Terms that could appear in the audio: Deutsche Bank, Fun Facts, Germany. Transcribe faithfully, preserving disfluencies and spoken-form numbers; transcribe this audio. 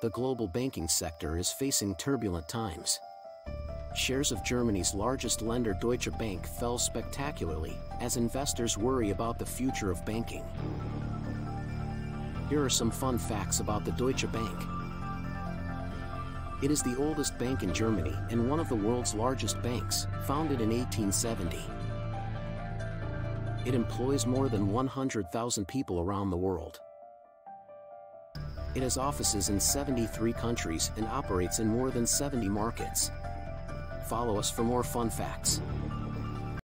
the global banking sector is facing turbulent times. Shares of Germany's largest lender Deutsche Bank fell spectacularly as investors worry about the future of banking. Here are some fun facts about the Deutsche Bank. It is the oldest bank in Germany and one of the world's largest banks, founded in eighteen seventy. It employs more than one hundred thousand people around the world. It has offices in seventy-three countries and operates in more than seventy markets. Follow us for more fun facts.